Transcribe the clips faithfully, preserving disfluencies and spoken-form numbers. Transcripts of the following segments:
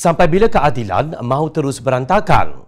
Sampai bila keadilan mahu terus berantakan?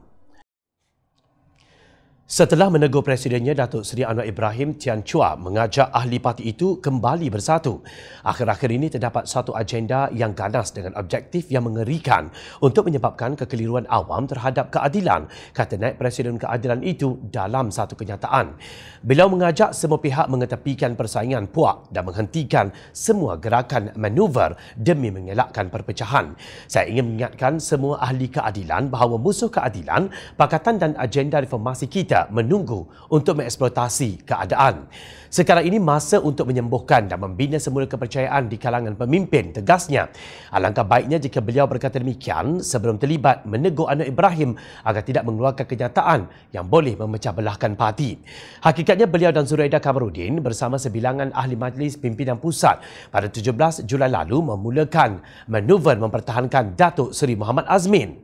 Setelah menegur presidennya, Datuk Seri Anwar Ibrahim, Tian Chua mengajak ahli parti itu kembali bersatu. Akhir-akhir ini terdapat satu agenda yang ganas dengan objektif yang mengerikan untuk menyebabkan kekeliruan awam terhadap keadilan, kata naib presiden keadilan itu dalam satu kenyataan. Beliau mengajak semua pihak mengetepikan persaingan puak dan menghentikan semua gerakan manuver demi mengelakkan perpecahan. Saya ingin mengingatkan semua ahli keadilan bahawa musuh keadilan, pakatan dan agenda reformasi kita menunggu untuk mengeksploitasi keadaan. Sekarang ini masa untuk menyembuhkan dan membina semula kepercayaan di kalangan pemimpin, tegasnya. Alangkah baiknya jika beliau berkata demikian sebelum terlibat menegur Anwar Ibrahim agar tidak mengeluarkan kenyataan yang boleh memecah belahkan parti. Hakikatnya beliau dan Zuraida Kamaruddin bersama sebilangan ahli majlis pimpinan pusat pada tujuh belas Julai lalu memulakan manuver mempertahankan Datuk Seri Muhammad Azmin.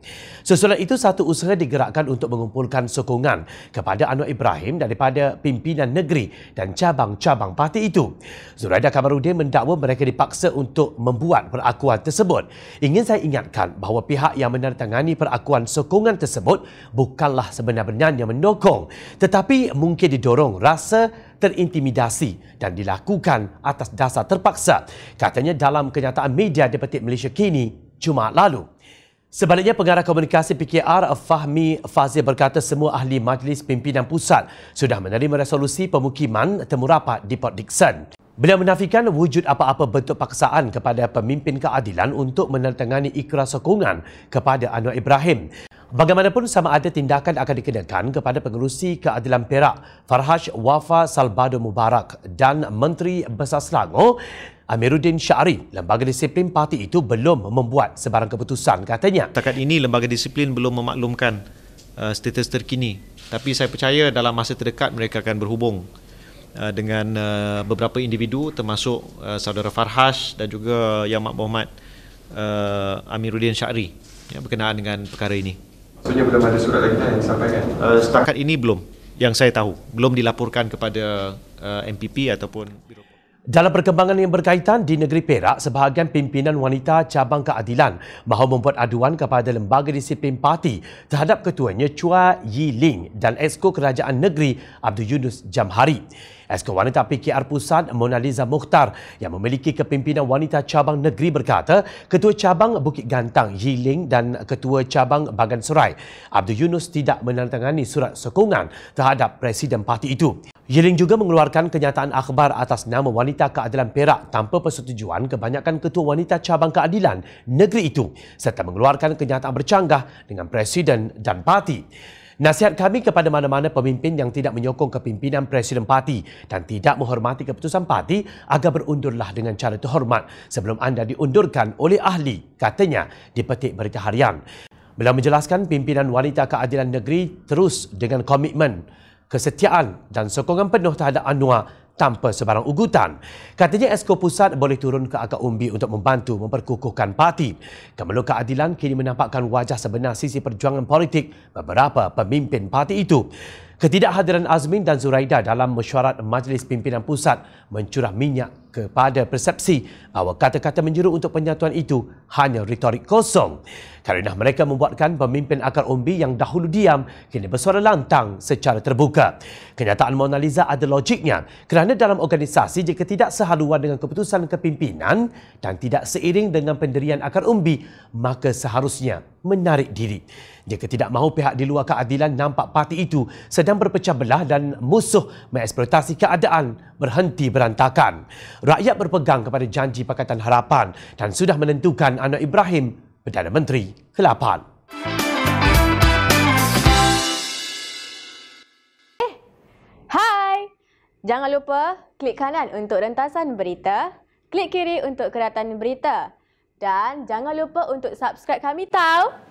Susulan itu satu usaha digerakkan untuk mengumpulkan sokongan kepada Anwar Ibrahim daripada pimpinan negeri dan cabang-cabang parti itu. Zuraida Kamaruddin mendakwa mereka dipaksa untuk membuat perakuan tersebut. Ingin saya ingatkan bahawa pihak yang menandatangani perakuan sokongan tersebut bukanlah sebenar-benarnya mendukung, tetapi mungkin didorong rasa terintimidasi dan dilakukan atas dasar terpaksa, katanya dalam kenyataan media dipetik Malaysiakini Jumaat lalu. Sebaliknya, pengarah komunikasi P K R Fahmi Fadzil berkata semua ahli majlis pimpinan pusat sudah menerima resolusi pemukiman temu rapat di Port Dickson. Beliau menafikan wujud apa-apa bentuk paksaan kepada pemimpin keadilan untuk menandatangani ikrar sokongan kepada Anwar Ibrahim. Bagaimanapun, sama ada tindakan akan dikenakan kepada pengerusi keadilan Perak Farhaj Wafa Salbado Mubarak dan Menteri Besar Selangor Amiruddin Syari, lembaga disiplin parti itu belum membuat sebarang keputusan, katanya. Setakat ini lembaga disiplin belum memaklumkan uh, status terkini, tapi saya percaya dalam masa terdekat mereka akan berhubung uh, dengan uh, beberapa individu termasuk uh, saudara Farhaj dan juga Yang Mak Berhormat uh, Amiruddin Syari yang berkenaan dengan perkara ini. Maksudnya belum ada surat lagi yang disampaikan? Uh, setakat ini belum, yang saya tahu. Belum dilaporkan kepada uh, M P P ataupun Biro. Dalam perkembangan yang berkaitan di negeri Perak, sebahagian pimpinan wanita cabang keadilan mahu membuat aduan kepada lembaga disiplin parti terhadap ketuanya Chua Yi Ling dan Exco Kerajaan Negeri Abdul Yunus Jamhari. Exco Wanita P K R Pusat Monaliza Mukhtar yang memiliki kepimpinan wanita cabang negeri berkata ketua cabang Bukit Gantang Yi Ling dan ketua cabang Bagan Serai Abdul Yunus tidak menandatangani surat sokongan terhadap presiden parti itu. Yi Ling juga mengeluarkan kenyataan akhbar atas nama wanita keadilan Perak tanpa persetujuan kebanyakan ketua wanita cabang keadilan negeri itu serta mengeluarkan kenyataan bercanggah dengan presiden dan parti. Nasihat kami kepada mana-mana pemimpin yang tidak menyokong kepimpinan Presiden Parti dan tidak menghormati keputusan parti agar berundurlah dengan cara terhormat sebelum anda diundurkan oleh ahli, katanya dipetik Berita Harian. Beliau menjelaskan pimpinan wanita keadilan negeri terus dengan komitmen, kesetiaan dan sokongan penuh terhadap Anwar tanpa sebarang ugutan. Katanya Exco Pusat boleh turun ke akar umbi untuk membantu memperkukuhkan parti. Kemeluk keadilan kini menampakkan wajah sebenar sisi perjuangan politik beberapa pemimpin parti itu. Ketidakhadiran Azmin dan Zuraida dalam mesyuarat Majlis Pimpinan Pusat mencurah minyak kepada persepsi bahawa kata-kata menyeru untuk penyatuan itu hanya retorik kosong. Kerana mereka membuatkan pemimpin akar umbi yang dahulu diam kini bersuara lantang secara terbuka. Kenyataan Monaliza ada logiknya kerana dalam organisasi jika tidak sehaluan dengan keputusan kepimpinan dan tidak seiring dengan pendirian akar umbi, maka seharusnya menarik diri. Jika tidak mahu, pihak di luar keadilan nampak parti itu sedang berpecah belah dan musuh mengeksploitasi keadaan berhenti berantakan. Rakyat berpegang kepada janji Pakatan Harapan dan sudah menentukan Anwar Ibrahim Perdana Menteri ke lapan. Eh, hai! Jangan lupa klik kanan untuk rentasan berita, klik kiri untuk keratan berita. Dan jangan lupa untuk subscribe kami, tahu?